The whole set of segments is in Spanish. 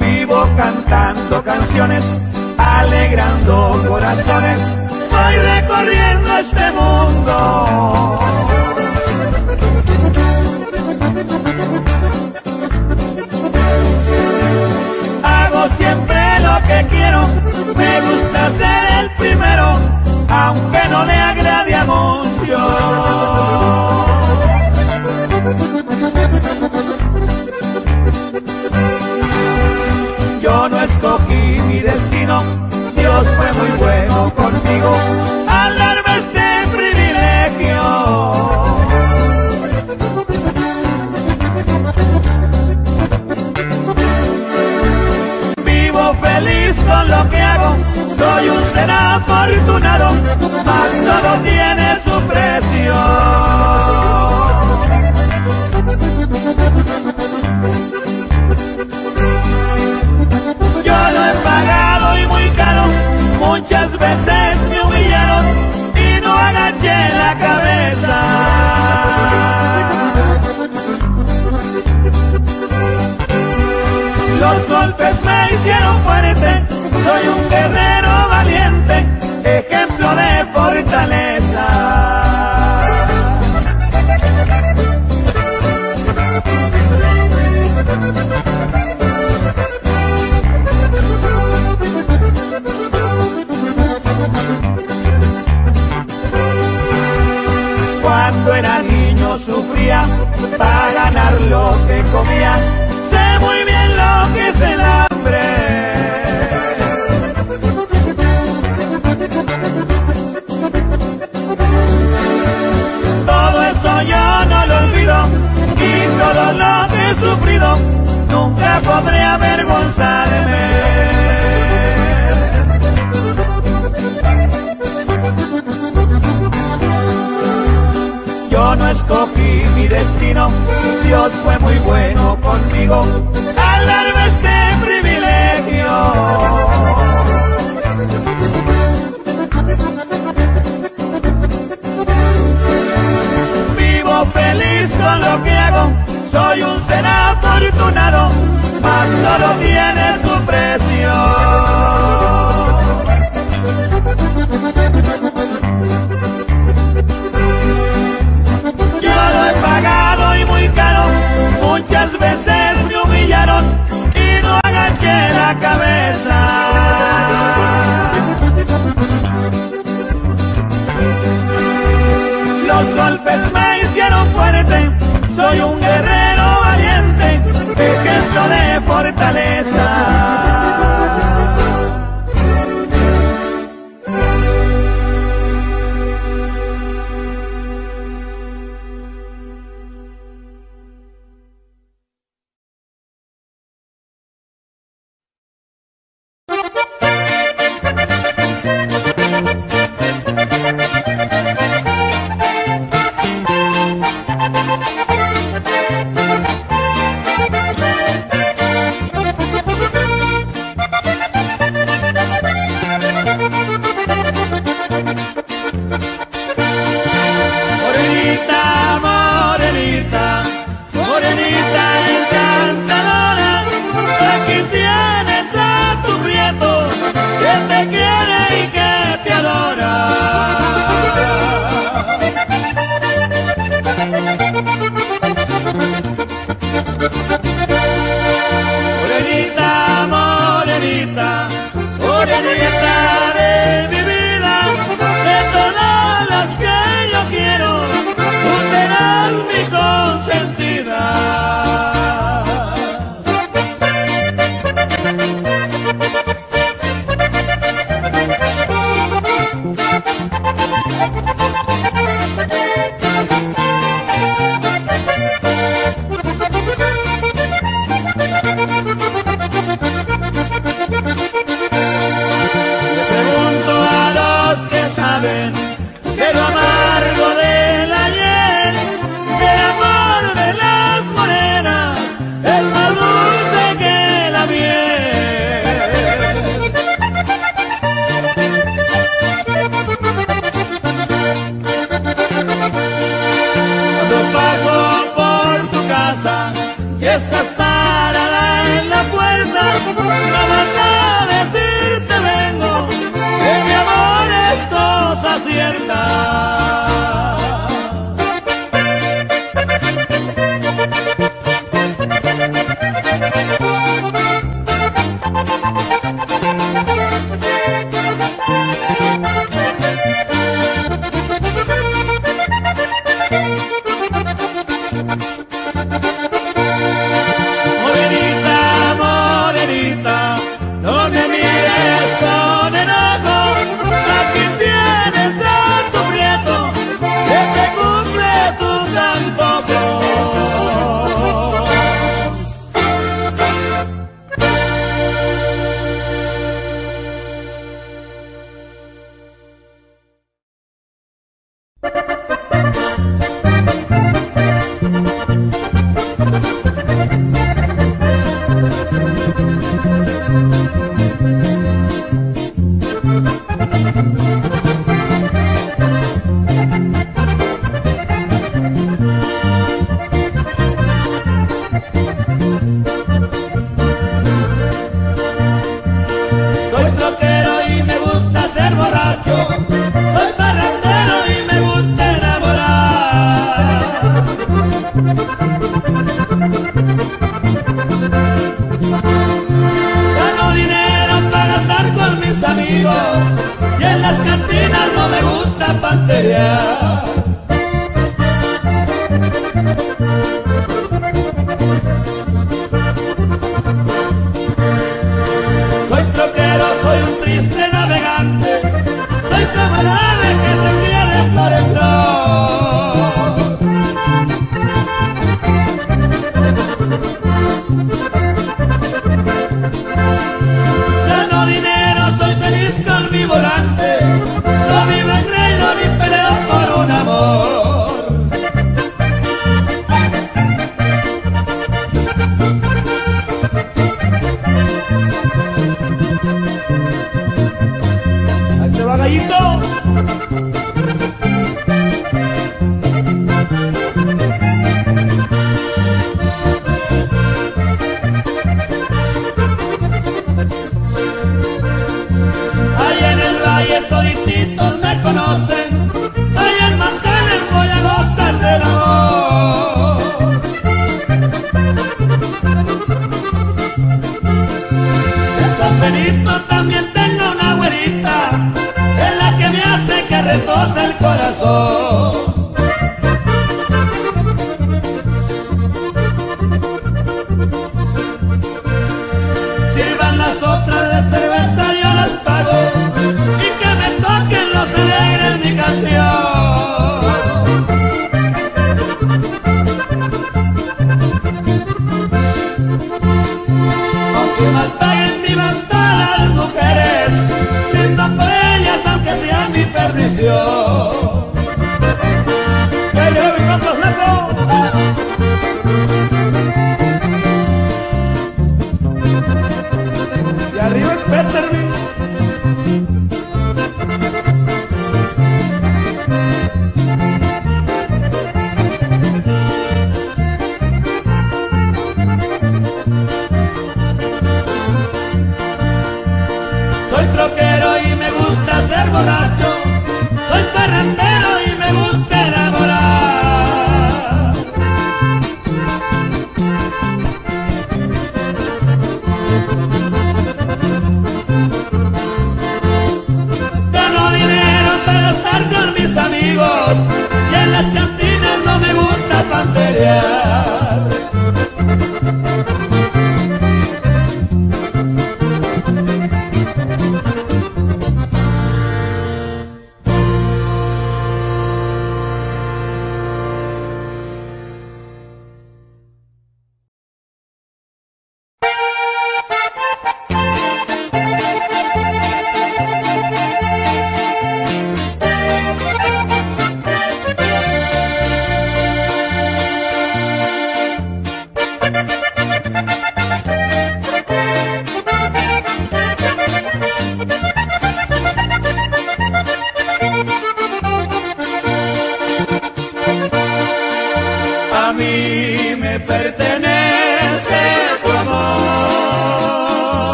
Vivo cantando canciones, alegrando corazones, voy recorriendo este mundo. Hago siempre lo que quiero, me gusta ser el primero, aunque no le agrade a muchos. Yo no escogí mi destino, Dios fue muy bueno conmigo al darme este privilegio. Vivo feliz con lo que hago, soy un ser afortunado, mas todo tiene su precio. Muchas veces me humillaron y no agaché la cabeza. Los golpes me hicieron fuerte, soy un guerrero valiente, ejemplo de fortaleza. Cuando era niño sufría para ganar lo que comía, sé muy bien lo que es el hambre. Todo eso yo no lo olvido y todo lo que he sufrido nunca podré avergonzarme. Yo no escogí mi destino, Dios fue muy bueno conmigo al darme este privilegio. Vivo feliz con lo que hago, soy un ser afortunado, mas todo tiene su precio. Muchas veces me humillaron y no agaché la cabeza. Los golpes me hicieron fuerte, soy un guerrero valiente, ejemplo de fortaleza.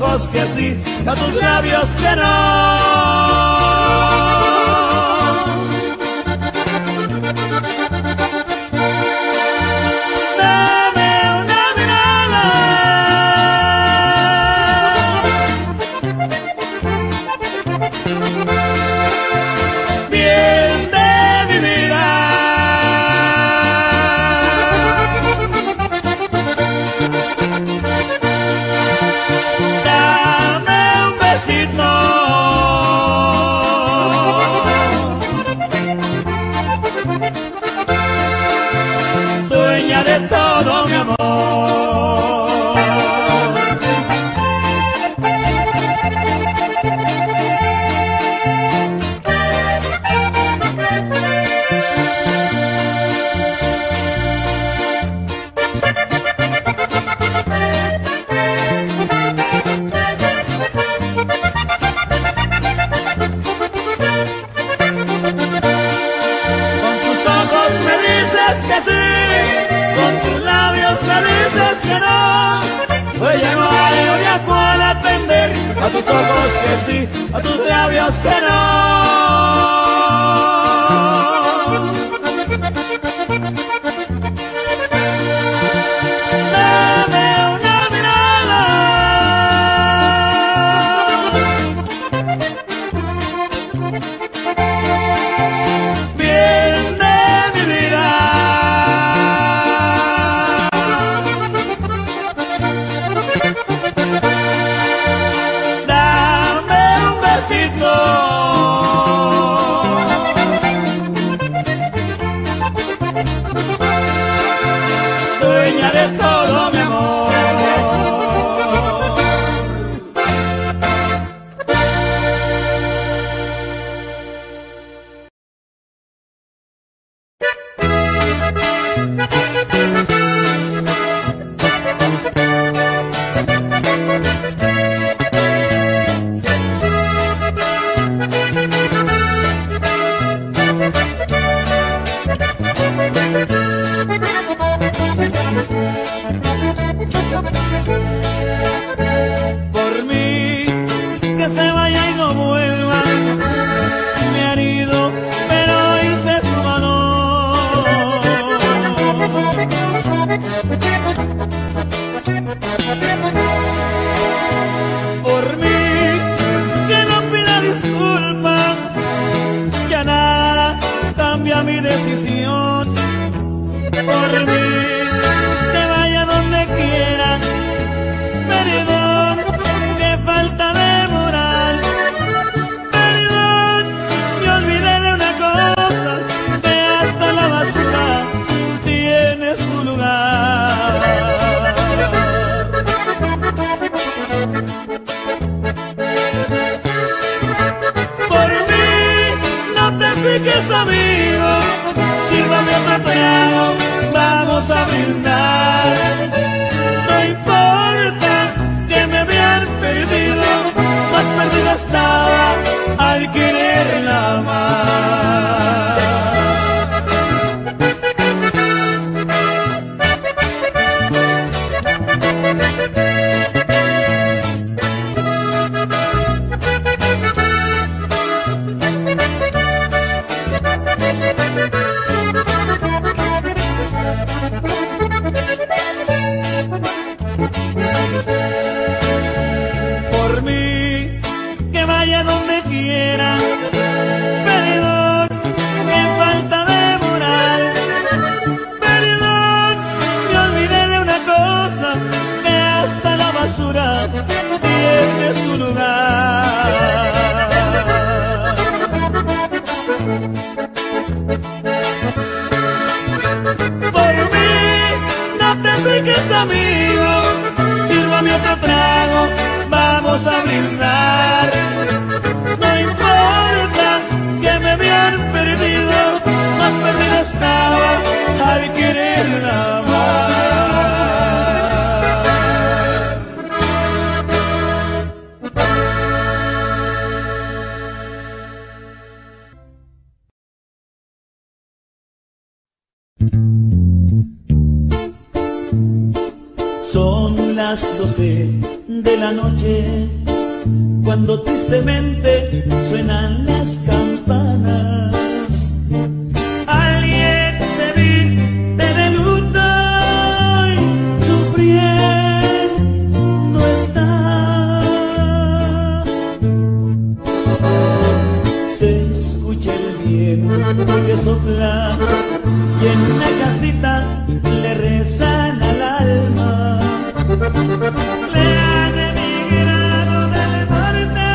ojos que sí, a tus labios que no. Son las las 12 de la noche, cuando tristemente suenan las campanas. Alguien se viste de luto y sufriendo está. Se escucha el viento que sopla y en una casita le rezan al alma. Le han emigrado del norte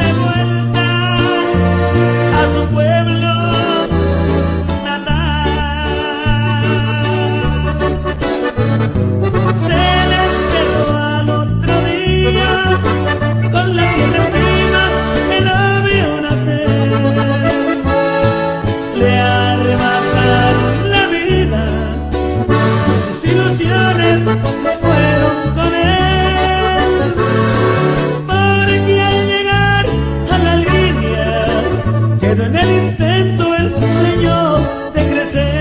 de vuelta a su pueblo natal. Se le enterró al otro día con la tierra encima, el avión nacer. Le arrebataron la vida, sus ilusiones se fueron con él, porque al llegar a la línea quedó en el intento el sueño de crecer.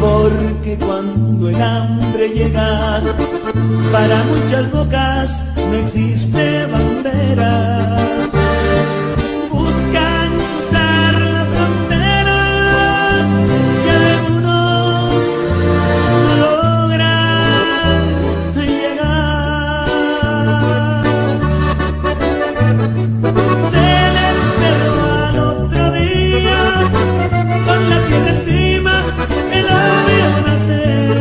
Porque cuando el hambre llega, para muchas bocas no existe bandera. Buscan cruzar la frontera y algunos no logran llegar. Se le enterró al otro día con la tierra encima, el avión nacer.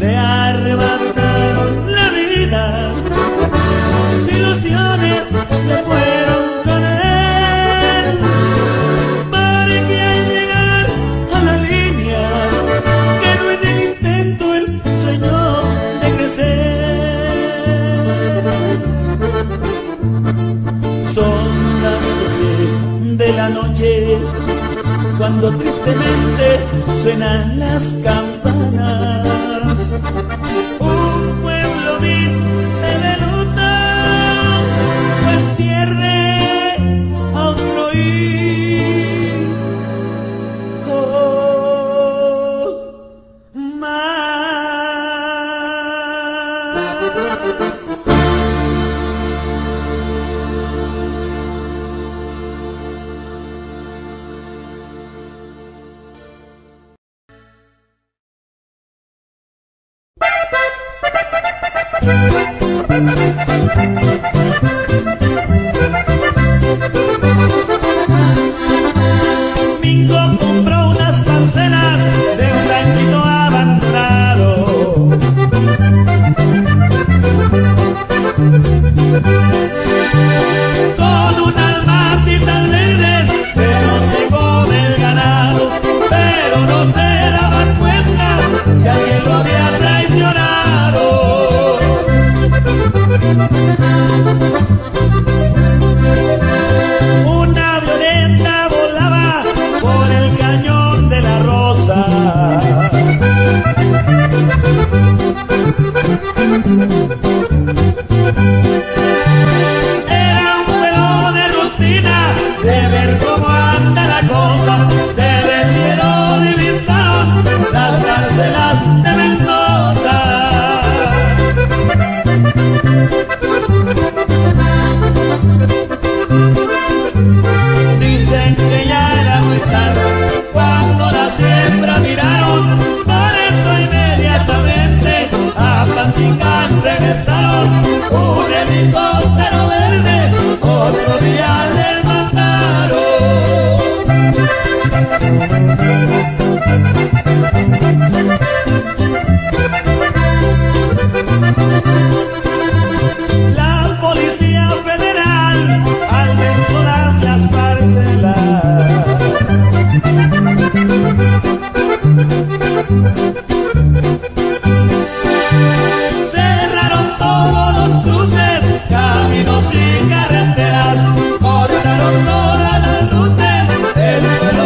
Le arrebataron la vida, sus ilusiones se fueron con él, porque al llegar a la línea quedó en el intento el sueño de crecer. Son las 12 de la noche, cuando tristemente suenan las campanas. Un pueblo viste de luto, pues pierde a otro hijo más. Mingo compró unas parcelas de un ranchito abandonado. Con unas matitas verdes, pero se come el ganado. Pero no se daban cuenta que alguien lo había traicionado. Una violeta volaba por el cañón de la Rosa. Era un vuelo de rutina, de ver cómo anda la cosa. Desde el cielo divisaron las parcelas de Mendoza. Dicen que ya era muy tarde cuando la siembra miraron, por eso inmediatamente a Pacifican regresaron. Un helicóptero verde otro día les mandaron. La Policía Federal alcanzó las parcelas. Cerraron todos los cruces, caminos y carreteras, cortaron todas las luces, el vuelo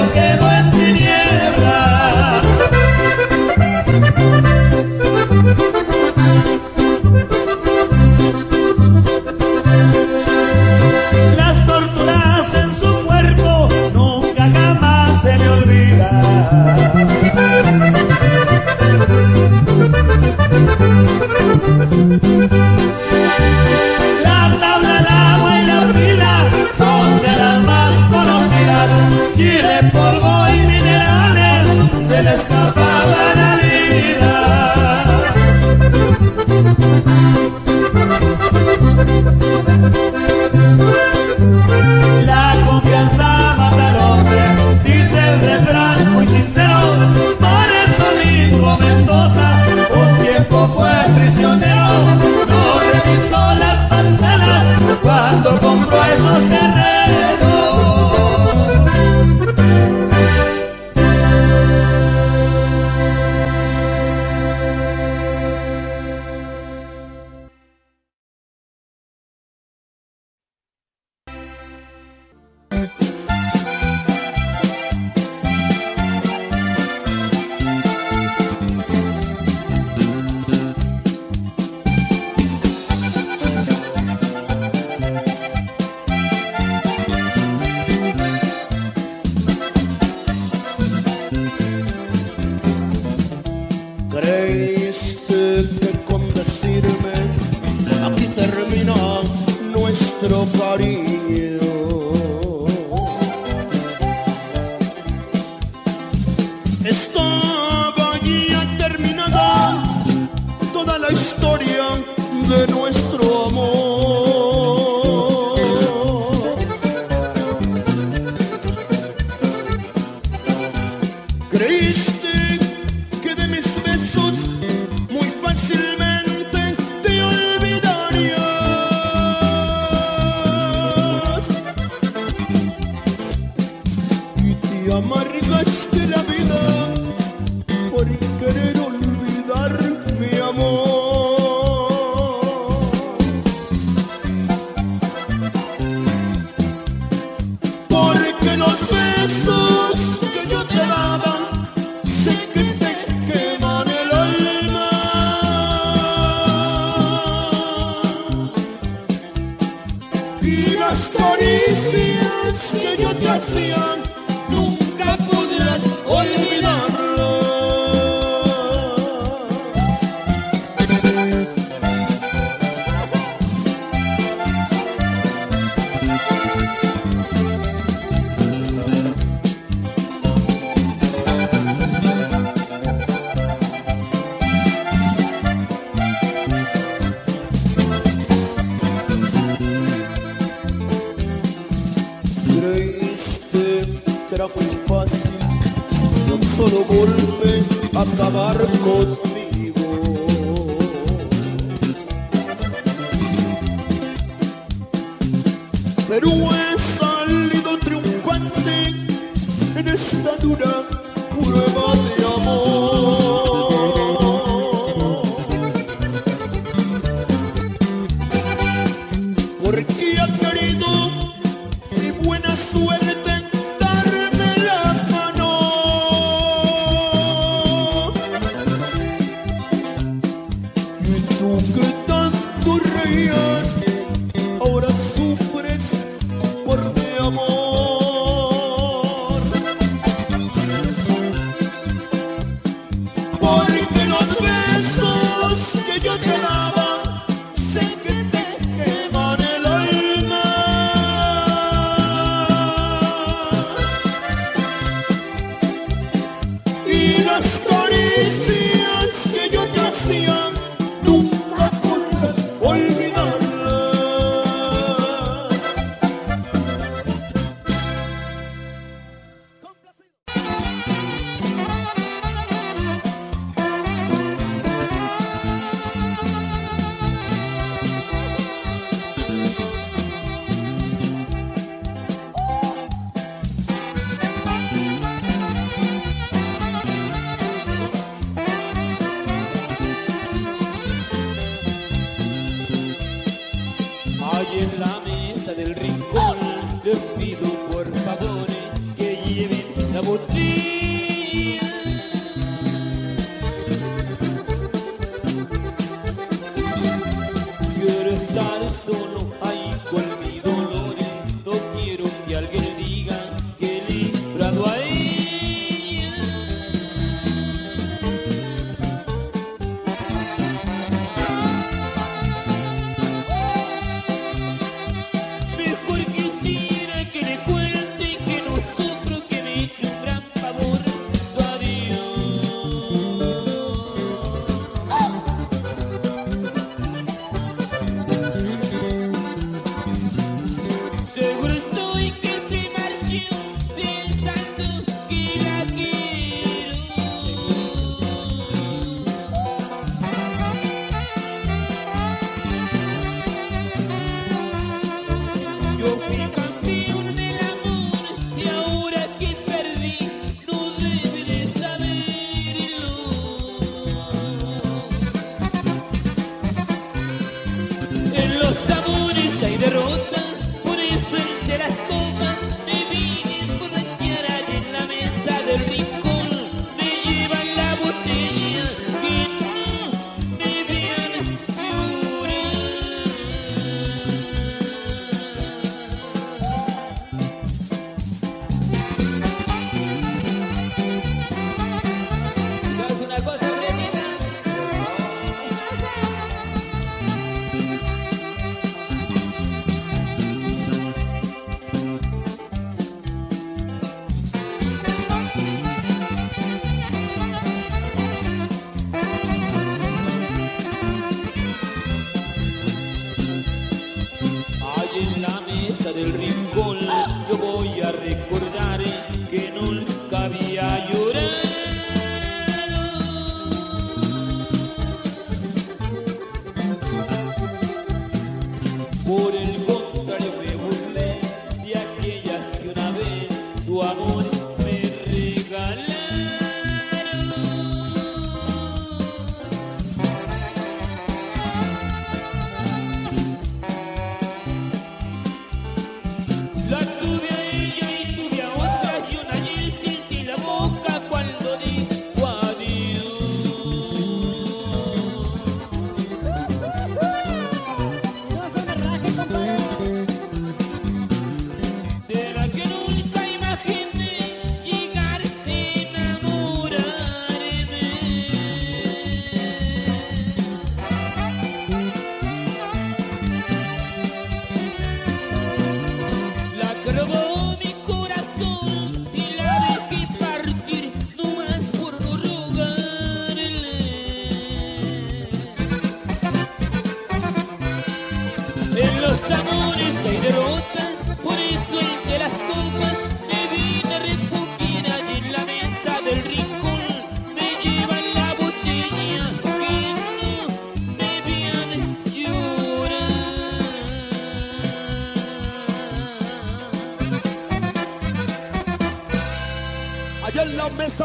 escapaba la vida. La confianza mata al hombre, dice el refrán muy sincero. Por eso Domingo Mendoza un tiempo fue prisionero. No revisó las parcelas cuando compró esos terrenos.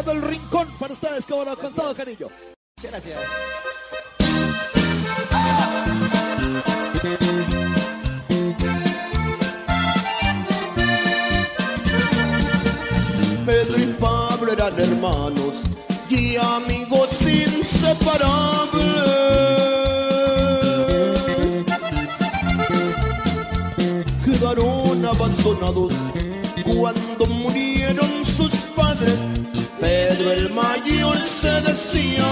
todo el rincón para ustedes, como no, con todo cariño. Gracias. Pedro y Pablo eran hermanos y amigos inseparables. Quedaron abandonados cuando murieron sus padres. Pedro el mayor se decía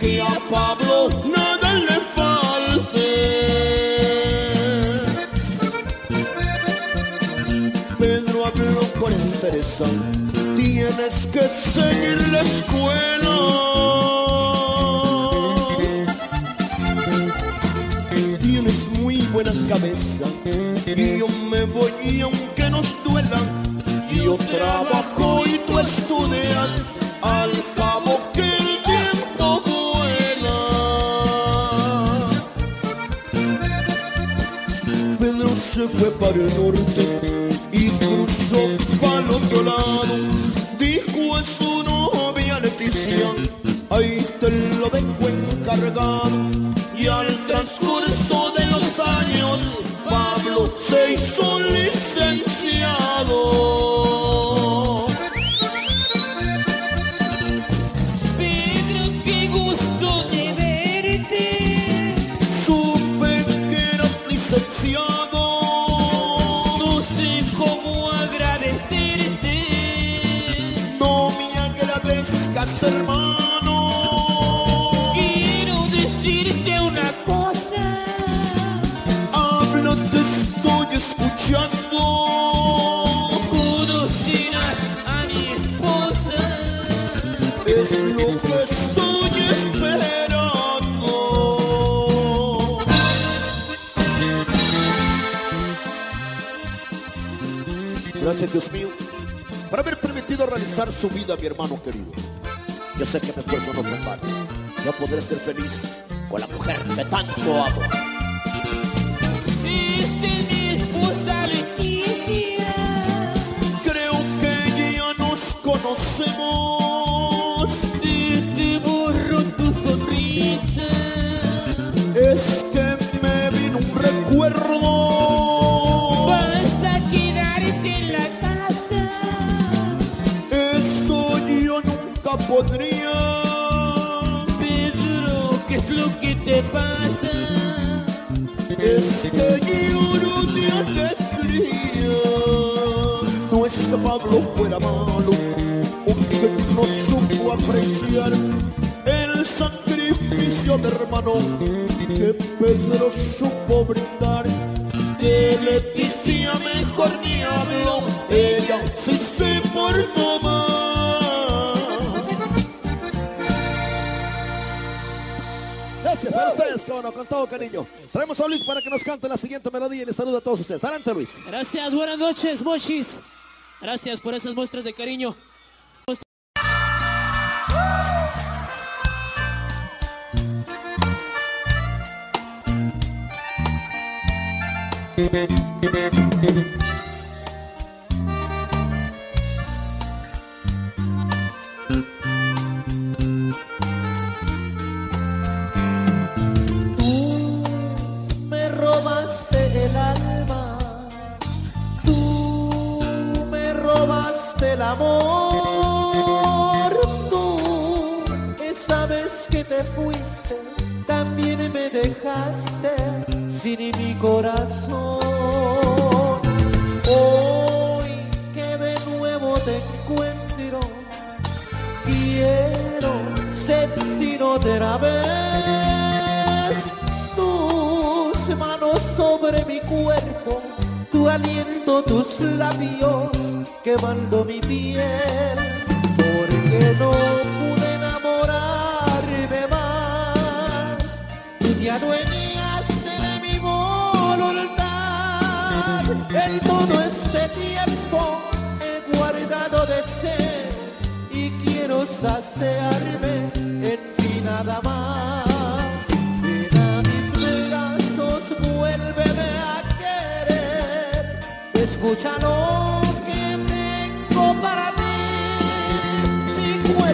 que a Pablo nada le falte. Pedro habló con entereza: tienes que seguir la escuela, tienes muy buena cabeza, y yo me voy aunque nos duela. Yo trabajo y tú estudias, al cabo que el tiempo vuela. Pedro se fue para el norte y cruzó para el otro lado. Dijo a su novia Leticia: ahí te lo dejo encargado. Y al transcurso de los años, Pablo se hizo licenciado. Hermano, quiero decirte una cosa. Habla, te estoy escuchando. Conocerás a mi esposa. Es lo que estoy esperando. Gracias, Dios mío, por haber permitido realizar su vida, mi hermano querido. Yo sé que mi esfuerzo no me vale. Yo podré ser feliz con la mujer que tanto amo. Esta es mi esposa Leticia. Creo que ya nos conocemos. Si te borro tu sonrisa, es que me vino un recuerdo. Vas a quedarte en la casa. Eso yo nunca podré. ¿Qué te pasa? Es que lloro de alegría. No es que Pablo fuera malo, porque no supo apreciar el sacrificio de hermano que Pedro supo brindar. De Leticia mejor ni hablo, ella sí se portó mal. Gracias para ustedes, bueno, con todo cariño. Traemos a Luis para que nos cante la siguiente melodía y les saluda a todos ustedes. Adelante, Luis. Gracias, buenas noches, Mochis. Gracias por esas muestras de cariño. El amor, tú sabes que te fuiste, también me dejaste sin mi corazón. Hoy que de nuevo te encuentro, quiero sentir otra vez tus manos sobre mi cuerpo, tu aliento, tus labios quemando mi piel. Porque no pude enamorarme más, tú te adueñaste de mi voluntad. En todo este tiempo he guardado deseo y quiero saciarme en ti nada más. Ven a mis brazos, vuélveme a querer, escúchalo para ti, mi cuerpo.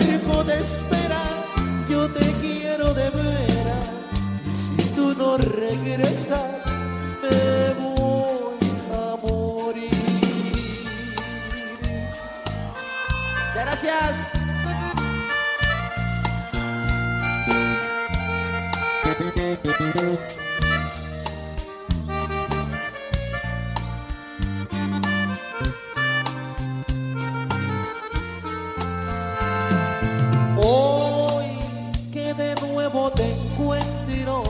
no te encuentro,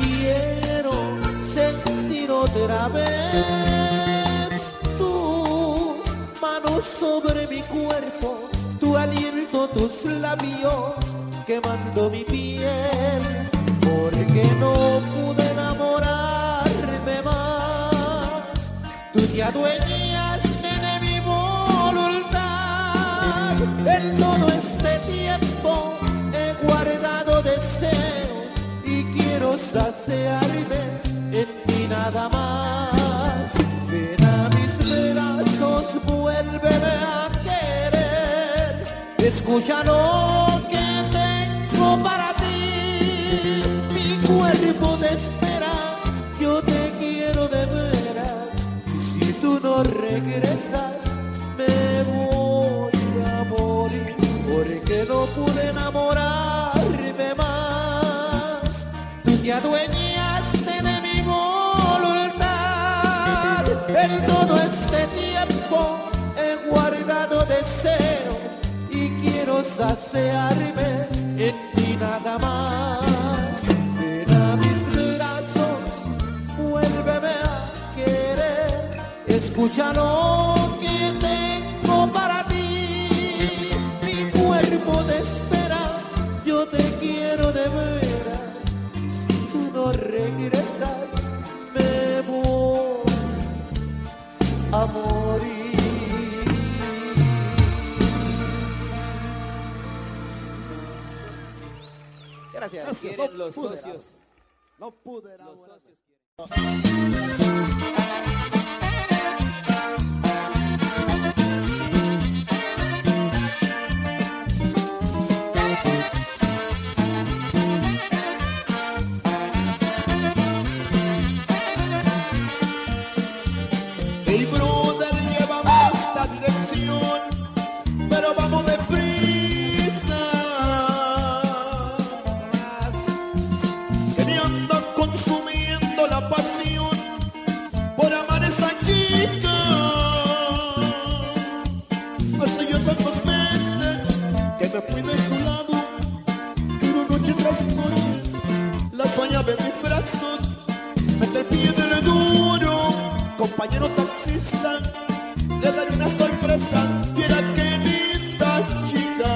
quiero sentir otra vez tus manos sobre mi cuerpo, tu aliento, tus labios quemando mi piel, porque no pude enamorarme más. Tú te adueñaste de mi voluntad, en todo este tiempo he guardado deseo y quiero saciarme en ti nada más. Ven a mis brazos, vuélveme a querer, escucha lo que tengo para ti, mi cuerpo te espera, yo te quiero de veras, y si tú no regresas me voy a morir, porque no pude enamorarme más. Tú te adueñaste de mi voluntad, en todo este tiempo he guardado deseos y quiero saciarme en ti nada más. Ven a mis brazos, vuélveme a querer, escucha lo que tengo para ti, mi cuerpo te espera, yo te quiero de veras, si tú no regresas me voy a morir. Gracias. Quieren los socios. No pude enamorar. Los socios. Hey, brother, llévame a esta dirección, pero vamos de frente. Compañero taxista, le daré una sorpresa, mira qué linda chica.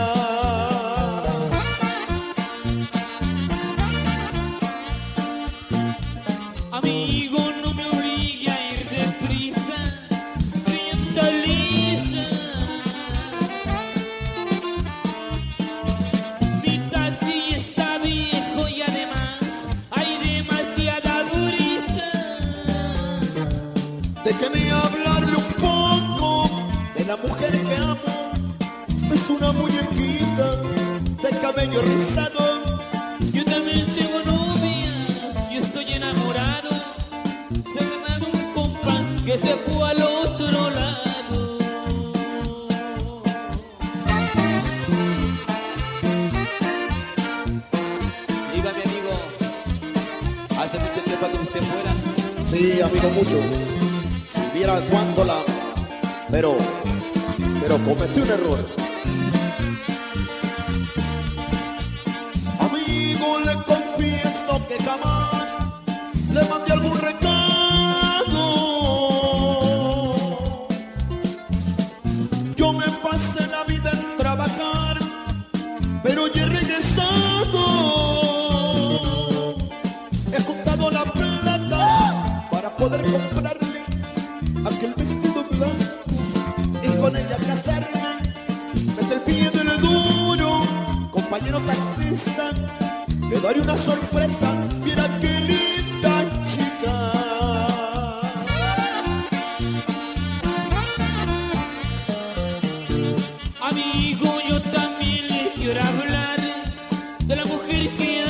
Amigo, no me obligue a ir deprisa, sienta lisa. Mi taxi está viejo y además hay demasiada brisa. Déjeme hablarle un poco de la mujer que amo. Es una muñequita de cabello rizado. Yo también tengo novia y estoy enamorado. Se ha ganado un compás que se fue al otro lado. Diga, mi amigo, ¿hace mucho tiempo que usted fuera? Sí, amigo, mucho. Cuando la pero cometí un error. Amigo, le confieso que jamás le mandé algún recado. Yo me pasé la vida en trabajar, pero ya he regresado. He juntado la plata para poder comprarme aquel vestido blanco y con ella casarme. Desde el pie de lo duro, compañero taxista, le daré una sorpresa, mira qué linda chica. Amigo, yo también le quiero hablar de la mujer que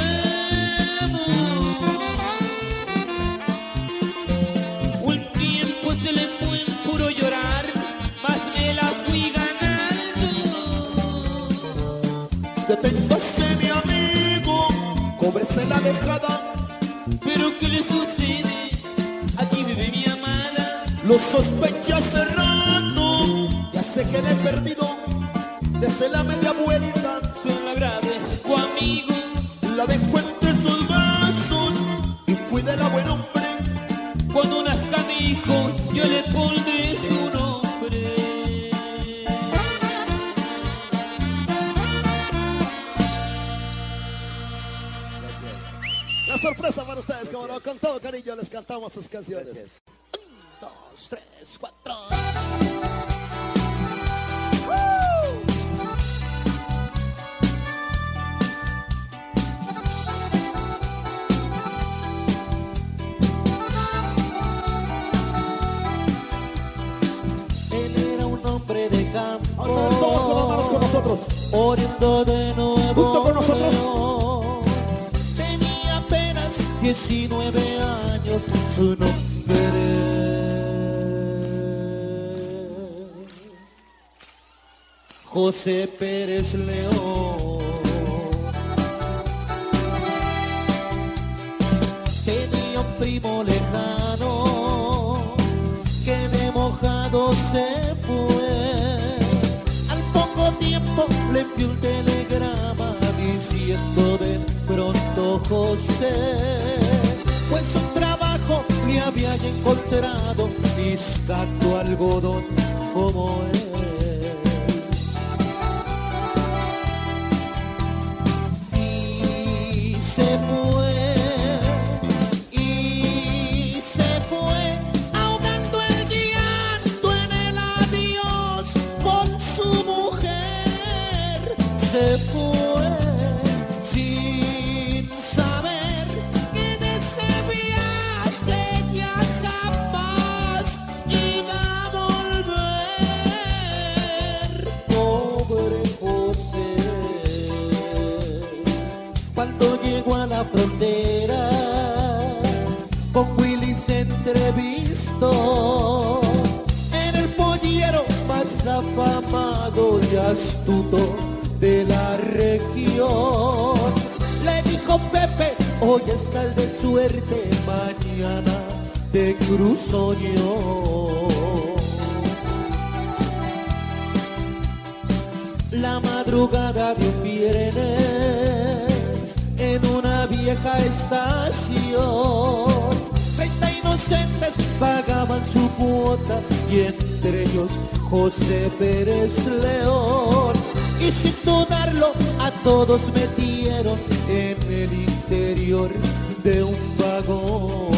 la dejada. Pero ¿qué le sucede? Aquí vive mi amada. Lo sospeché hace rato, ya sé que le he perdido. Desde la media vuelta, suena grave, amigo. sorpresa para ustedes, como no, con todo cariño les cantamos sus canciones. Gracias. 1, 2, 3, 4. Él era un hombre de campo. Vamos a ver todos con las manos con nosotros. Oriendo de nuevo. Junto con nosotros. Tenía apenas 19 años. Su nombre. José Pérez León tenía un primo lejano que de mojado se fue. Al poco tiempo le envió un telegrama diciendo: ven pronto, José, pues un trabajo me había encontrado, piscando algodón como él. Y se fue ahogando el llanto en el adiós con su mujer. Se fue sin saber que en ese viaje ya jamás iba a volver. Pobre José. Cuando a la frontera con Willy se entrevistó, en el pollero más afamado y astuto de la región. Le dijo: Pepe, hoy es tal de suerte, mañana te cruzo yo. La madrugada de un viernes, en una vieja estación, 30 inocentes pagaban su cuota, y entre ellos José Pérez León. Y sin dudarlo a todos metieron en el interior de un vagón.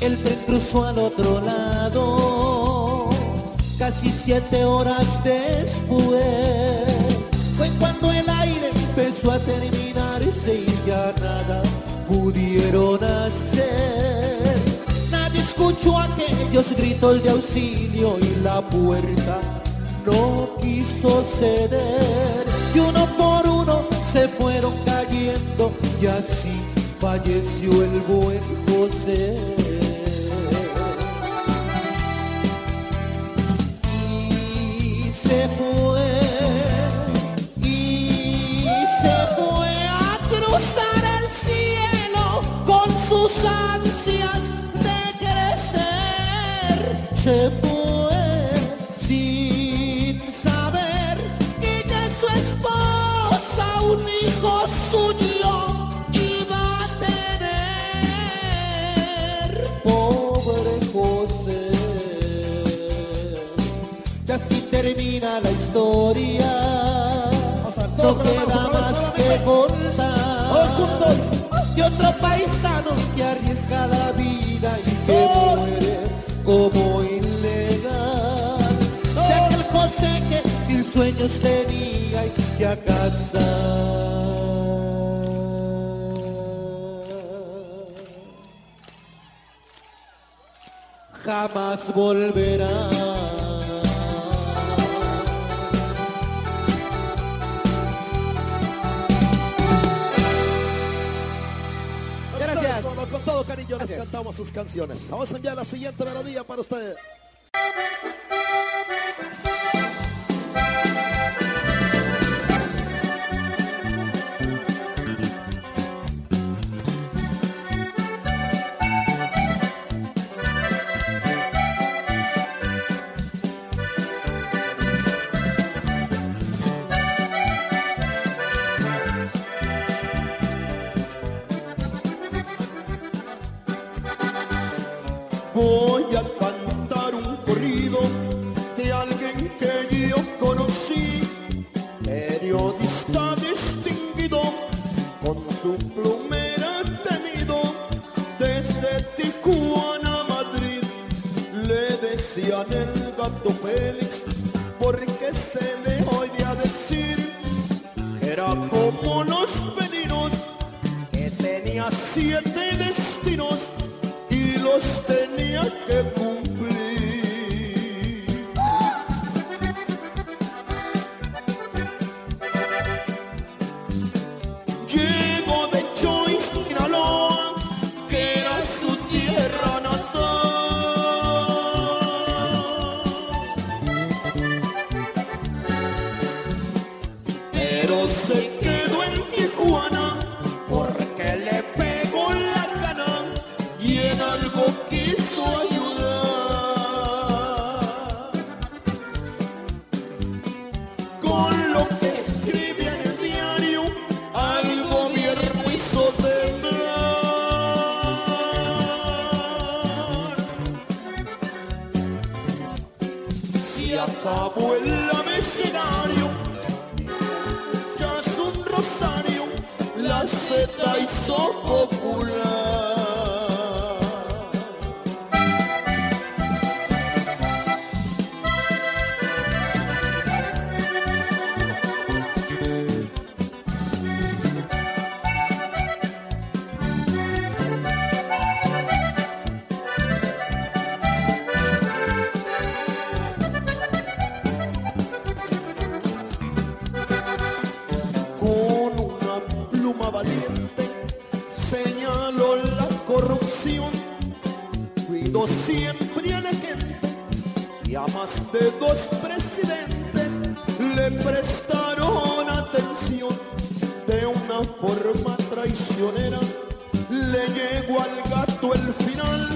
El tren cruzó al otro lado, casi 7 horas después. Fue cuando el aire empezó a terminarse y ya nada pudieron hacer. Nadie escuchó aquellos gritos de auxilio y la puerta no quiso ceder. Y uno por uno se fueron cayendo y así falleció el buen José. Y se fue a cruzar el cielo con sus ansias de crecer. Se fue sin saber que ya su esposa un hijo suyo iba a tener. Pobre José. Y así termina la historia, no queda más que contar de otro paisano que arriesga la vida y que muere como ilegal, de aquel José que mil sueños tenía y que a casa jamás volverá. Con todo cariño les cantamos sus canciones. Vamos a enviar la siguiente melodía para ustedes. Voy a cantar un corrido de alguien que yo conocí, periodista distinguido, con su plumera temido, desde Tijuana a Madrid. Le decían el Gato Félix, porque se le oía decir que era como los felinos, que tenía 7 destinos y los tenía que cumplir. Llegó de Choix, Sinaloa, que era su tierra natal, pero se quedó en Tijuana porque le pegó la gana y en algo quiso ayudar. Con lo que escribía en el diario, al gobierno hizo temblar. Se acabó el abecedario, ya es un rosario, la Z hizo popular. Valiente, señaló la corrupción, cuidó siempre a la gente y a más de 2 presidentes le prestaron atención. De una forma traicionera le llegó al gato el final,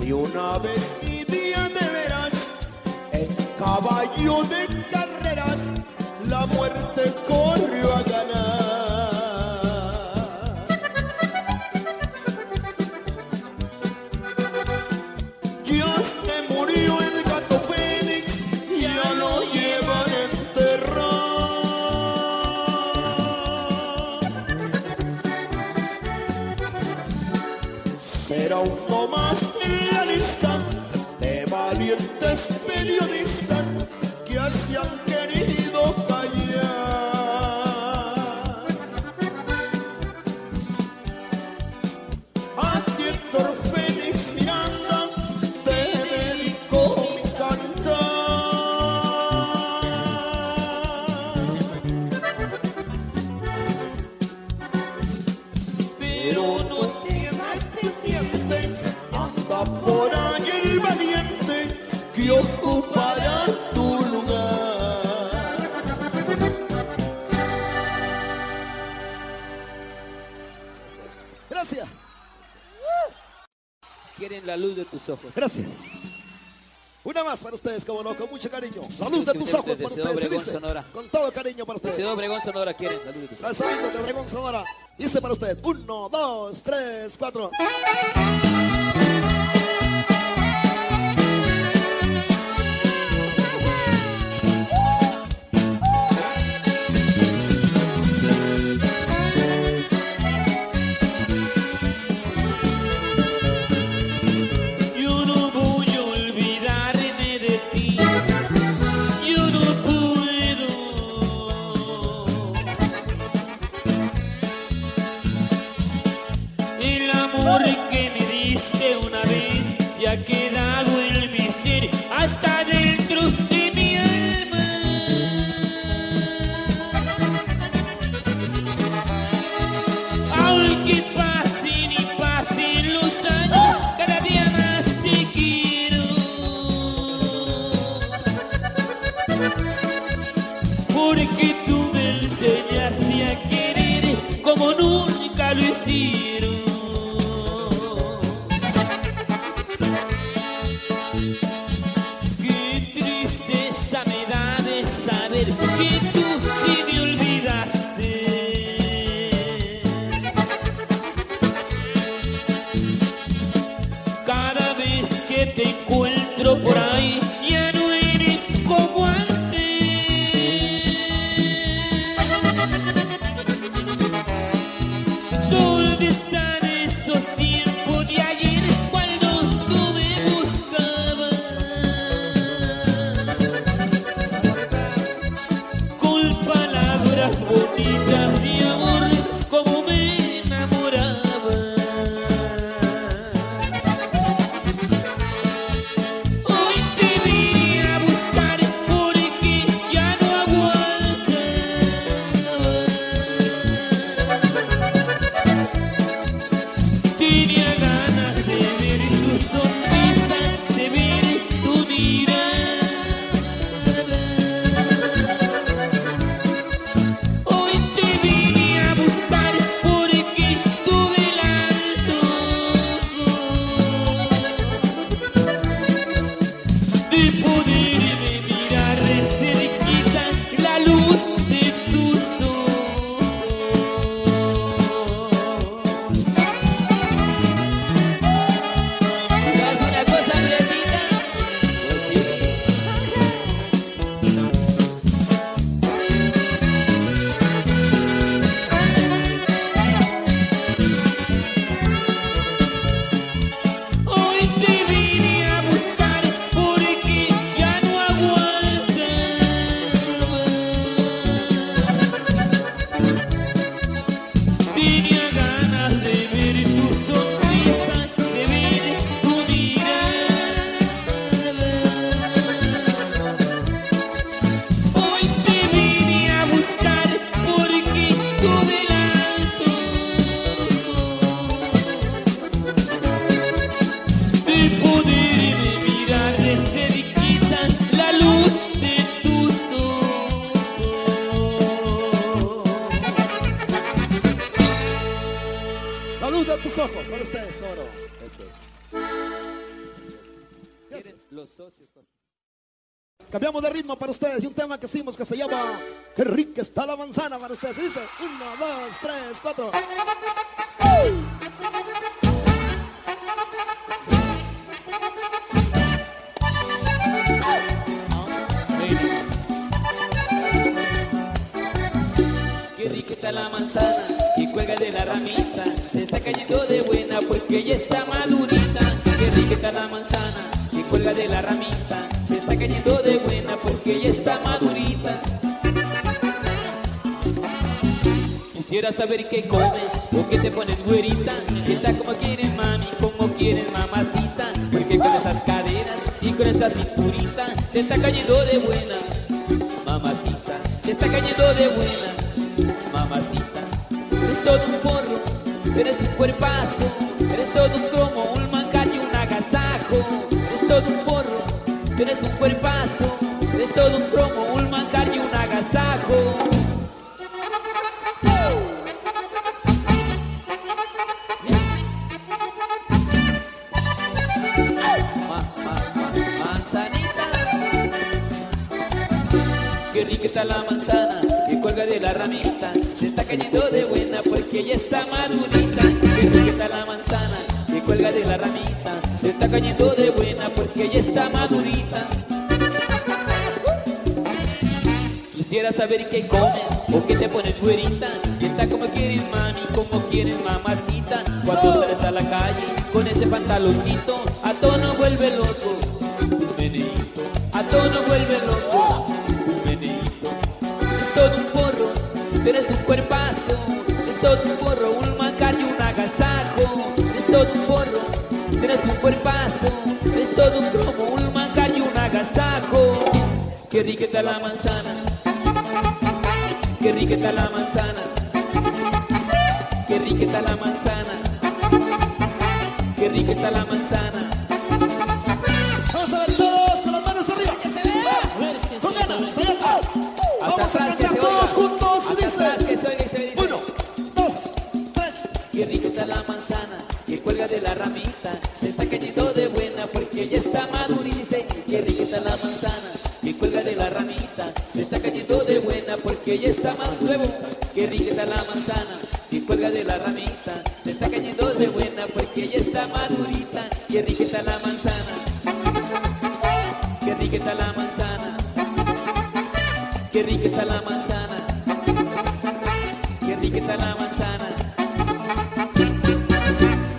y una vez y día de veras, en caballo de carreras, la muerte corrió a ganar. Era uno más en la lista de valientes periodistas que se han querido callar. A ti, Héctor Félix Miranda, te dedicó mi cantar. Pero no anda por ahí el valiente que ocupará tu lugar. Gracias. Quieren la luz de tus ojos. Gracias. Una más para ustedes, como no, con mucho cariño. La luz de tus ojos para ustedes, se dice. Con todo cariño para ustedes. Desde Obregón, Sonora quieren la luz de tus ojos. Gracias, amigos de Obregón, Sonora. Dice para ustedes. 1, 2, 3, 4. Porque tú me enseñaste a querer como nunca lo hicieron. Qué tristeza me da de saber que tú sí me olvidaste. Cada vez que Salud a tus ojos. Son ustedes, coro. Eso es. Los socios. Cambiamos de ritmo para ustedes y un tema que hicimos que se llama Qué rica está la manzana para ustedes. Dice 1, 2, 3, 4. Qué rica está la manzana y cuelga de la ramita, se está cayendo de buena porque ya está madurita. Qué rica está la manzana y cuelga de la ramita, se está cayendo de buena porque ya está madurita. Quisiera saber qué comes o qué te pones güerita, que está como quieres mami, como quieres mamacita, porque con esas caderas y con esa cinturita se está cayendo de buena, mamacita, se está cayendo de buena, mamacita. Eres todo un forro, eres un cuerpazo, eres todo un cromo, un manjar y un agasajo. Eres todo un forro, eres un cuerpazo, eres todo un cromo, un manjar y un agasajo. Manzanita, qué rica está la manzana que cuelga de la ramita, se está cayendo de buena porque ya está madurita. Qué rica está la manzana que cuelga de la ramita, se está cayendo de buena porque ya está madurita. Quisiera saber qué comes o qué te pones güerita, que está como quieres mami, como quieres mamacita. Cuando sales a la calle con ese pantaloncito, a tono vuelve loco un meneíto, a tono vuelve loco un meneíto. Es todo un porro, eres un cuerpazo, es todo un porro, un manjar y un agasajo. Es todo un porro, eres un cuerpazo, es todo un cromo, un manjar y un agasajo. Qué rica está la manzana, qué rica está la manzana, qué rica está la manzana, qué rica está la manzana. Vamos a ver todos con las manos arriba, que se vea, con ganas, de atrás. Vamos a cantar todos juntos y dice 1, 2, 3. Qué rica está la manzana que cuelga de la ramita, se está cayendo de buena porque ya está madura. Y dice qué rica está la manzana que cuelga de la ramita, se está cayendo de buena porque ya está más nuevo. Qué rica está la manzana que cuelga de la ramita, se está cayendo de buena porque ya está madurita. Qué rica está la manzana, qué rica está la manzana, qué rica está la manzana, qué rica está la manzana.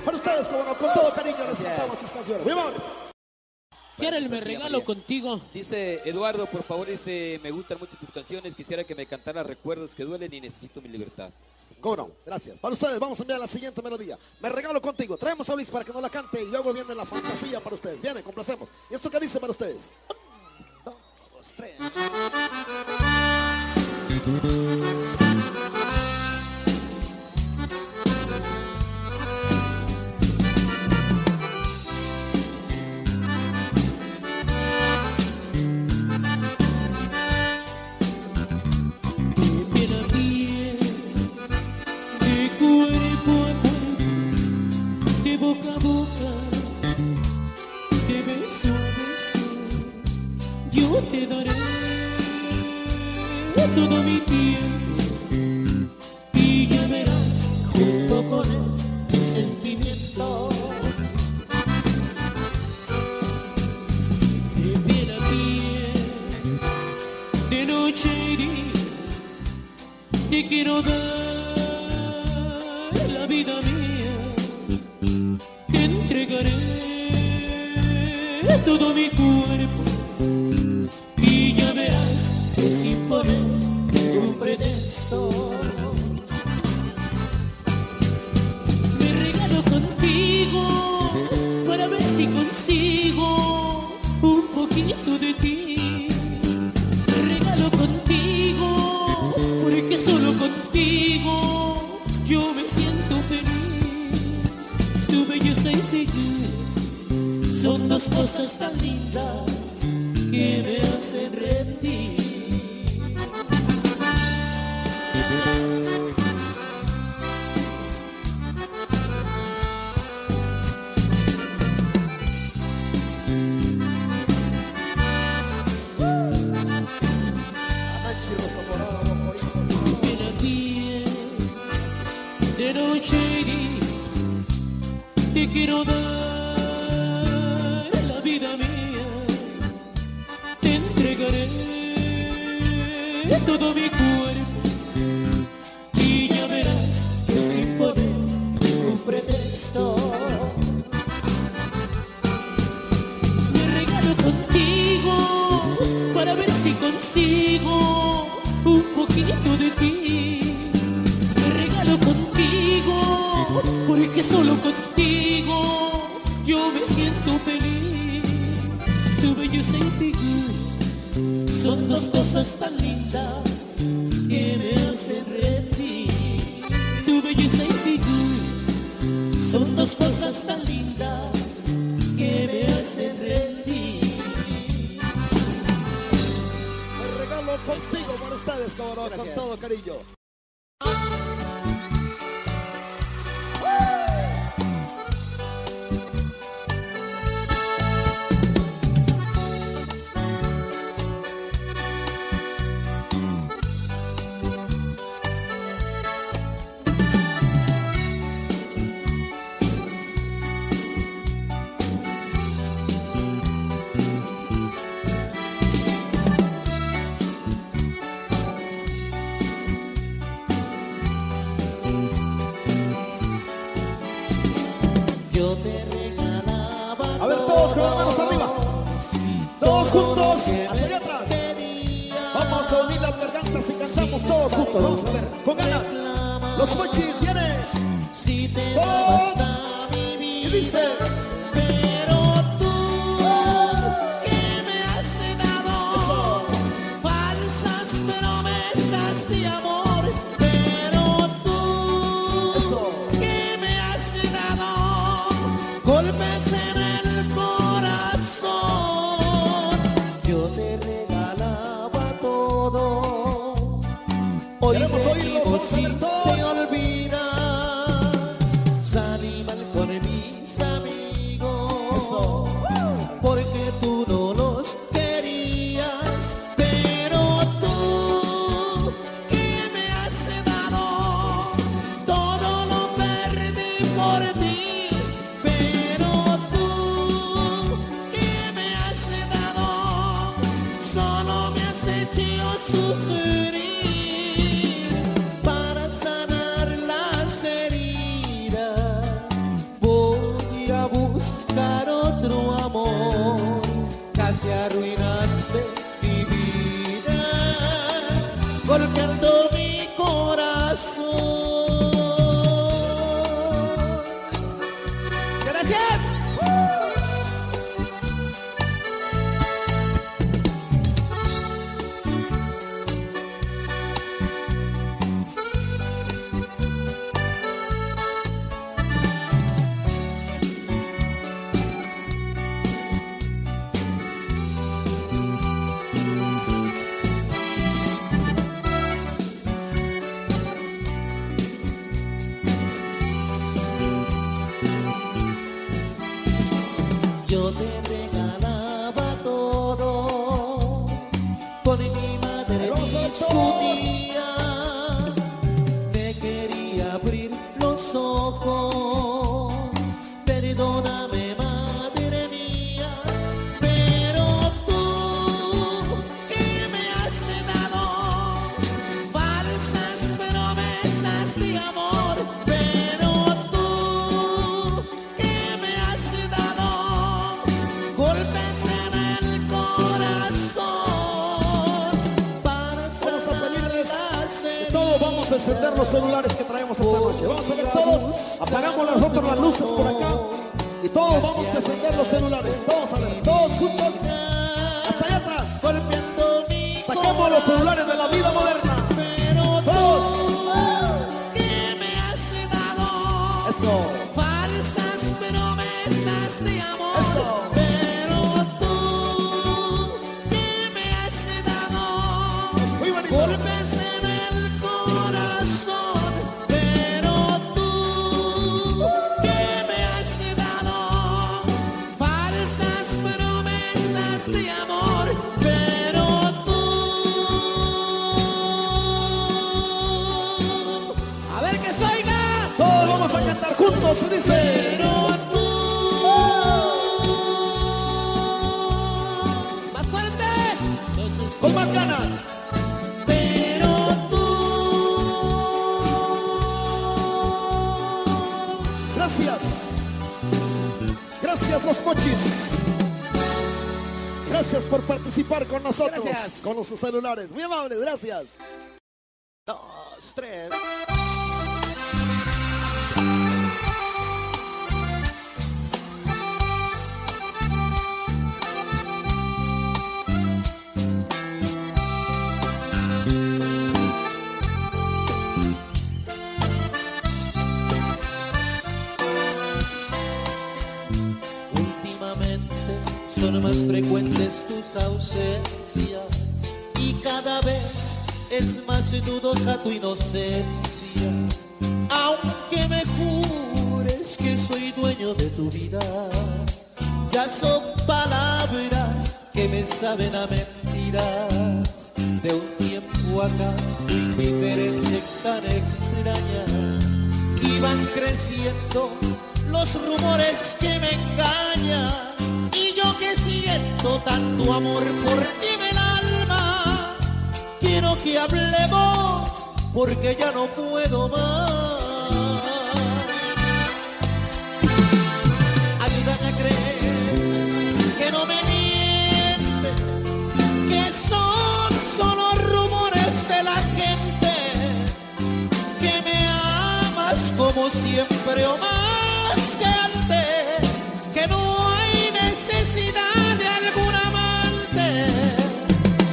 Para ustedes, como no, con todo cariño les cantamos sus canciones. ¡Muy bien! Quiero el me regalo contigo. Dice Eduardo, por favor, dice, me gustan mucho tus canciones, quisiera que me cantaras recuerdos que duelen y necesito mi libertad. Cómo, gracias. Para ustedes vamos a enviar la siguiente melodía. Me regalo contigo. Traemos a Luis para que nos la cante y luego viene la fantasía para ustedes. Viene, complacemos. ¿Y esto qué dice para ustedes? 1, 2, 3. Boca a boca, de beso a beso, yo te daré todo mi tiempo y ya verás junto con él mi sentimiento. De piel a piel, de noche y día, te quiero dar la vida mía. Te entregaré todo mi cuerpo y ya verás que sin poner un pretexto me regalo contigo para ver si consigo un poquito de ti. Me regalo contigo porque solo contigo yo me siento feliz. Tu belleza y figura son dos cosas tan lindas que me hacen rendir. Gracias. de noche te quiero dar la vida mía, te entregaré todo mi cuerpo y ya verás que sin poner un pretexto me regalo contigo para ver si consigo un poquito de ti. Porque solo contigo yo me siento feliz. Tu belleza y figura son dos cosas tan lindas que me hacen reír. Tu belleza y figura son dos cosas tan lindas que me hacen reír. Me regalo contigo para ustedes, cabrón, con todo cariño. Vamos a ver, con ganas. Los Mochis, ¿tienes? Si te vas a mi vida. Y dice: pero tú que me has dado falsas promesas de amor. Pero tú que me has dado golpes en el corazón. Yo te regalaba todo. Hoy te digo si te olvidas, salí mal con mis amigos, porque tú no los querías, pero tú que me has dado, todo lo perdí por ti, pero tú que me has dado, solo me has hecho sufrir. Golpeando mi corazón. ¡Gracias! Yo te regalaba todo, con mi madre discutía, me quería abrir los ojos, perdóname madre mía, pero tú que me has dado falsas promesas de amor. Encender los celulares que traemos esta noche. Vamos a ver todos, apagamos nosotros las luces por acá y todos vamos a encender los celulares. Todos a ver, todos juntos, hasta allá atrás. Sacamos los celulares de la vida moderna. juntos dice no a tú. Más fuerte, con más ganas. Gracias, los Mochis. Gracias por participar con nosotros. Gracias. Con nuestros celulares. Muy amables, gracias. 2, 3. Son más frecuentes tus ausencias y cada vez es más dudosa tu inocencia. Aunque me jures que soy dueño de tu vida, ya son palabras que me saben a mentiras. De un tiempo acá tu indiferencia es tan extraña y van creciendo los rumores que me engañan. Que siento tanto amor por ti en el alma, quiero que hablemos porque ya no puedo más. Ayúdame a creer que no me mientes, que son solo rumores de la gente, que me amas como siempre o más que antes, que no necesidad de algún amante.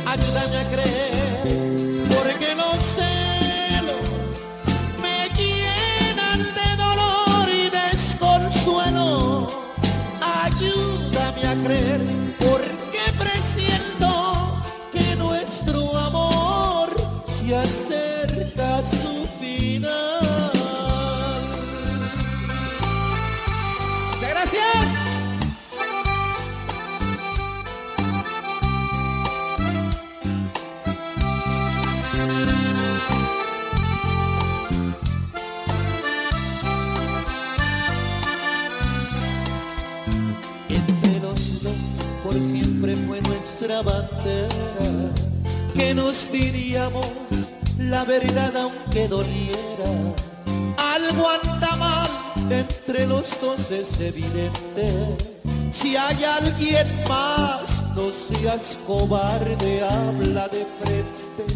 Ayúdame a creer, porque los celos me llenan de dolor y desconsuelo. Ayúdame a creer, porque presiento que nuestro amor se acerca a su final. Muchas gracias. Siempre fue nuestra bandera, que nos diríamos la verdad aunque doliera. Algo anda mal entre los dos, es evidente. Si hay alguien más, no seas cobarde, habla de frente.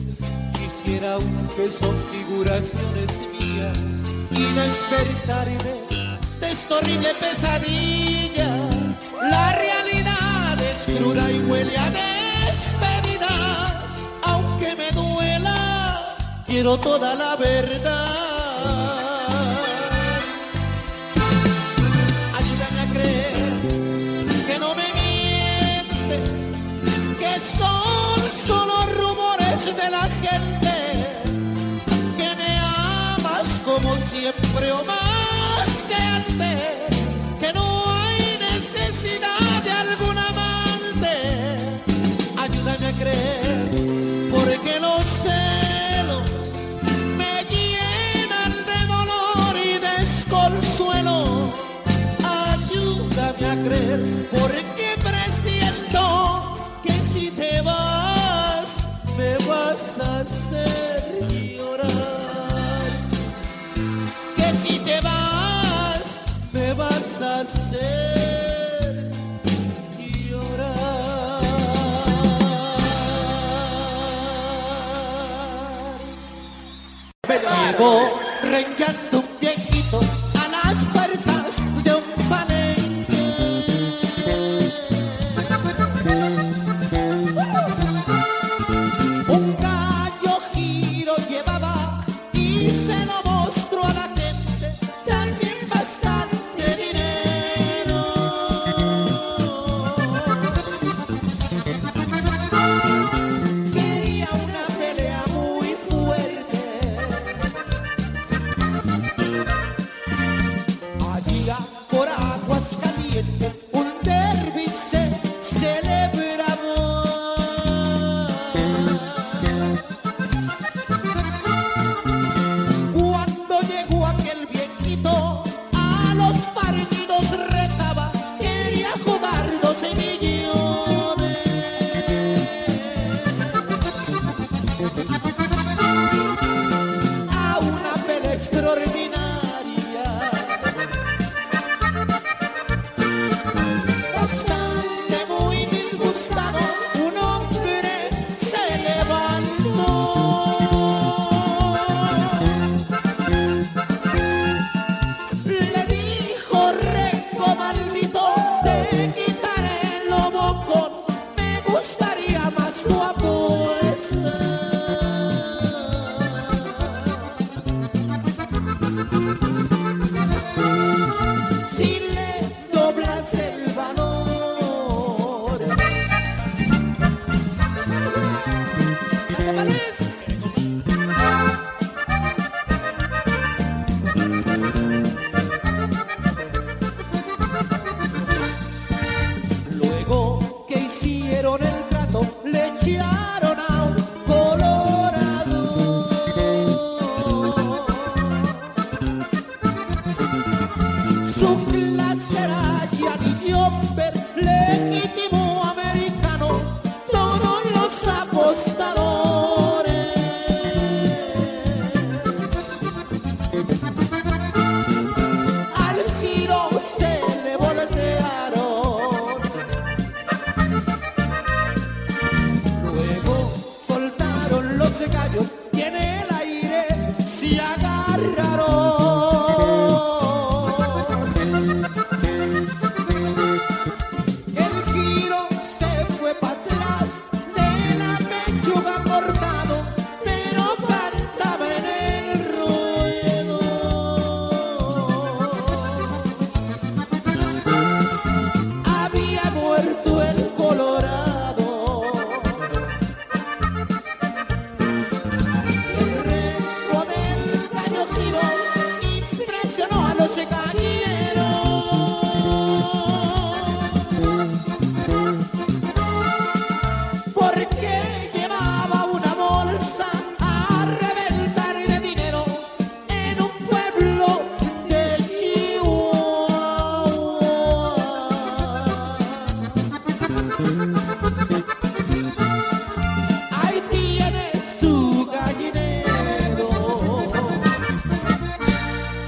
Quisiera, aunque son figuraciones mías, y despertarme de esta horrible pesadilla. La realidad es cruda y huele a despedida. Aunque me duela, quiero toda la verdad. Ayúdame a creer que no me mientes, que son solo rumores de la gente, que me amas como siempre o más que antes, que no hay necesidad de algún amante. Ayúdame a creer, porque los celos me llenan de dolor y desconsuelo. Ayúdame a creer, porque presiento que si te vas, me vas a hacer llorar. Que si te vas, me vas a hacer. Llegó rengueando un viejito a las puertas de un palenque. Un gallo giro llevaba y se lo mostró a la gente, también bastante dinero. Quería una pelea muy fuerte.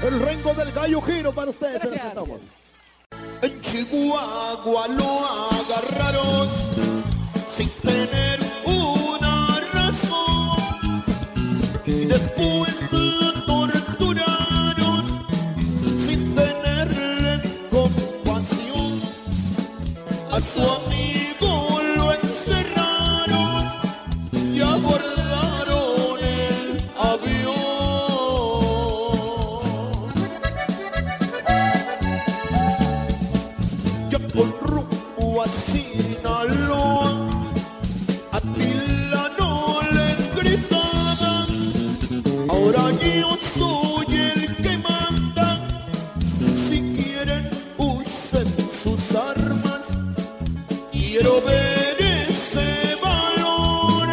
El rengo del gallo giro para ustedes. En Chihuahua lo agarraron sin tener una razón y después lo torturaron sin tenerle compasión. A su amigo lo encerraron y abordaron el avión. Ya con rumbo a Sinaloa, a Tila no les gritaban. Ahora yo soy el que manda. Si quieren usen sus armas. Quiero ver ese valor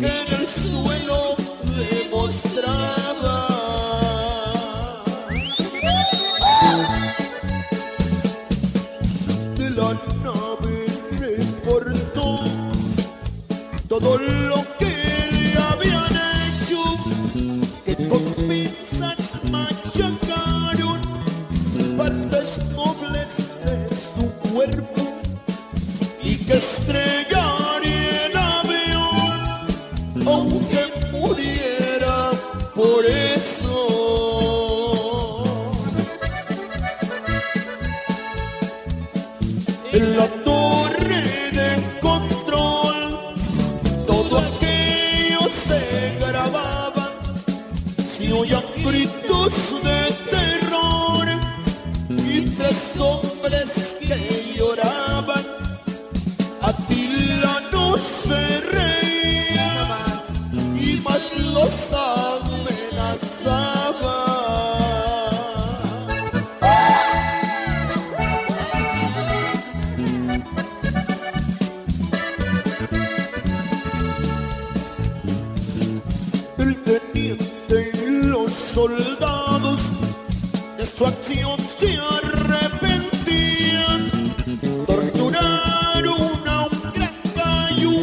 que en el suelo demostraba. De la nave reportó todo lo que le habían hecho, que con pinzas machacaron partes nobles de su cuerpo y que estrellaría el avión aunque muriera por eso. En la torre de control todo aquello se grababa. Se oían gritos de terror y tres hombres que lloraban. Atila no se reía y más los amenazaba. El teniente y los soldados de su acción se arrepentían. Torturaron a un gran gallo,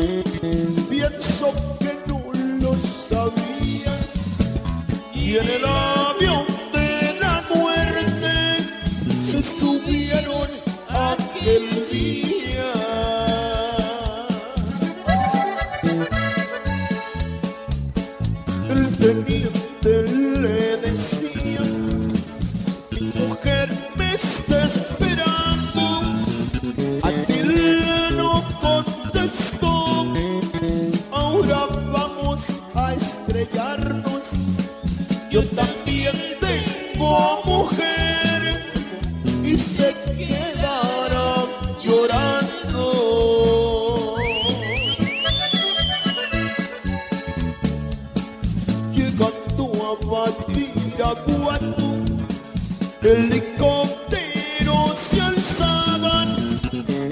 pienso que no lo sabían. Y en el avión de la muerte se subieron aquel día. El teniente le decía: mi mujer me está esperando. Atila no contestó. Ahora vamos a estrellarnos. Yo también tengo mujer. Y se quedará llorando. Llegando a Badiraguato, helicópteros se alzaban,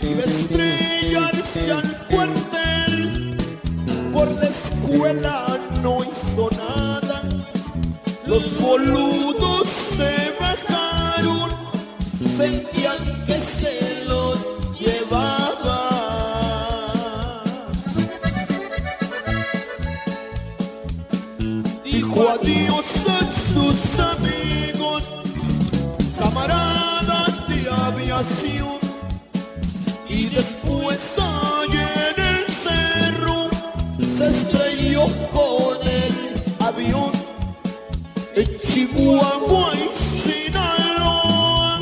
iba a estrellarse al cuartel. Por la escuela no hizo nada, los boludos se bajaron, sentían que se los llevaba. Dijo adiós a sus amigos, camaradas de aviación, y después allá en el cerro se estrelló con el avión. En Chihuahua y Sinaloa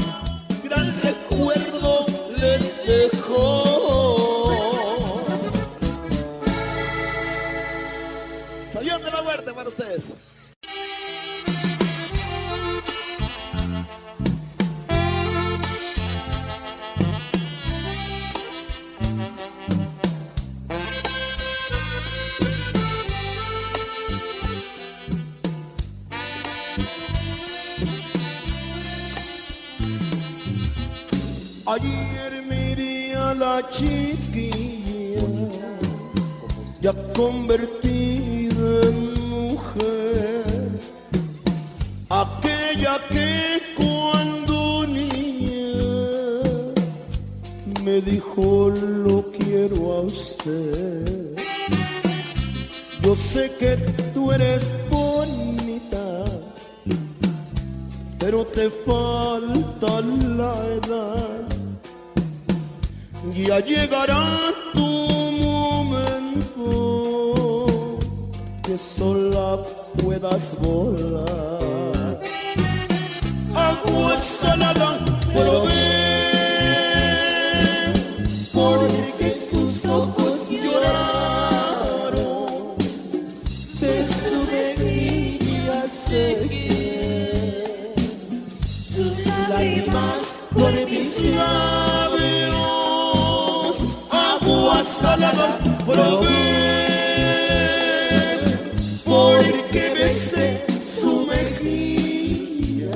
gran recuerdo les dejó. Sabían de la muerte para ustedes. Ayer miré a la chiquilla ya convertida en mujer, aquella que cuando niña me dijo lo quiero a usted. Yo sé que tú eres bonita, pero te falta la edad. Ya llegará tu momento que sola puedas volar. Agua salada puedo ver, porque sus ojos lloraron de su alegría. Seguir sus lágrimas por mis labios. Agua salada puedo ver, porque besé su mejilla,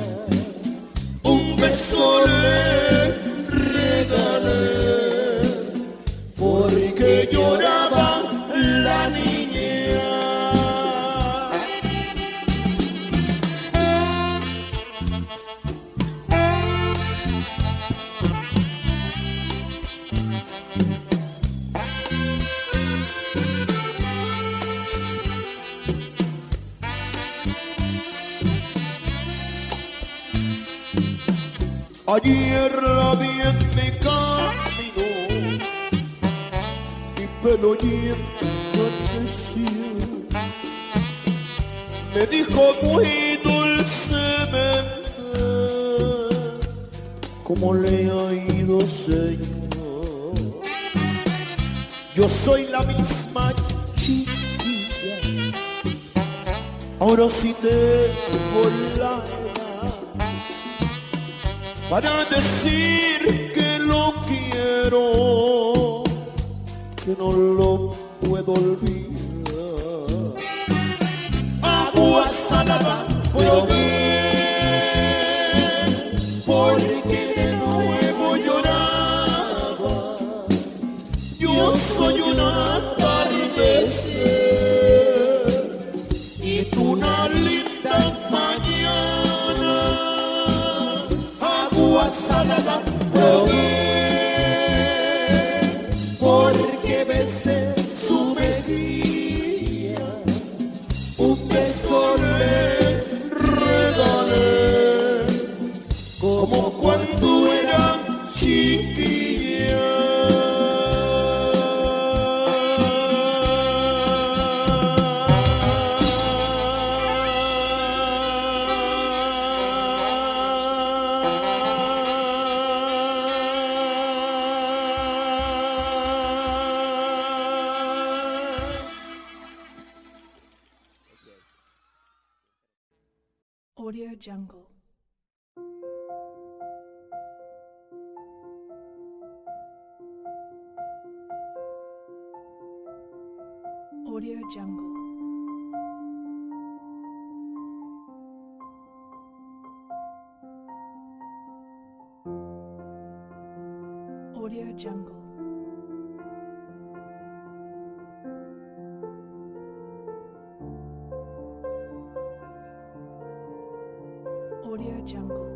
un beso le regalé, porque lloraba la niña. Ayer la vi en mi camino, mi pelo yendo al cielo. Me dijo muy dulcemente, ¿cómo le ha ido, señor? Yo soy la misma chiquilla, ahora sí tengo la para decir que lo quiero, que no lo puedo olvidar. Agua salada puedo ver, porque de nuevo lloraba. Yo soy un atardecer y tú una linda mañana. Salada puedo ver, porque besé su mejilla, un beso le regalé, como cuando era chiquilla. Audio Jungle. Audio Jungle. Audio Jungle. Audio Jungle.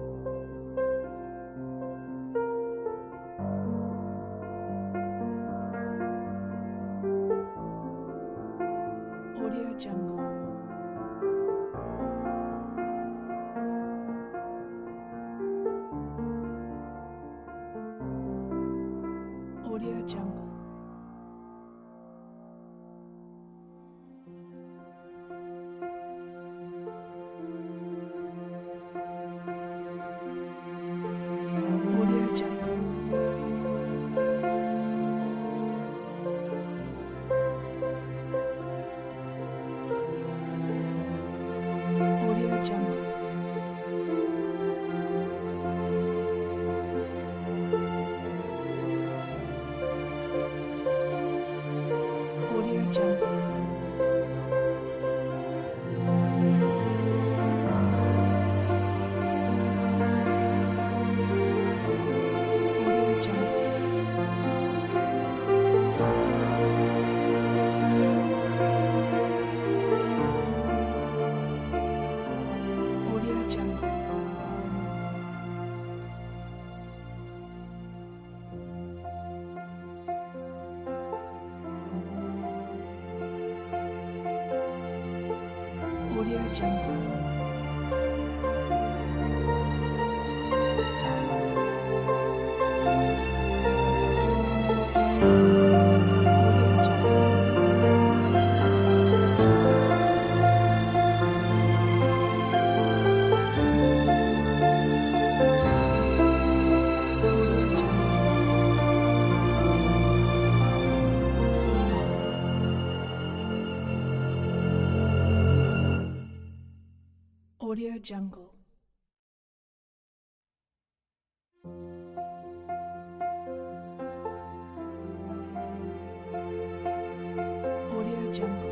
Audio Jungle. Audio Jungle. Audio Jungle. Audio Jungle. Audio Jungle.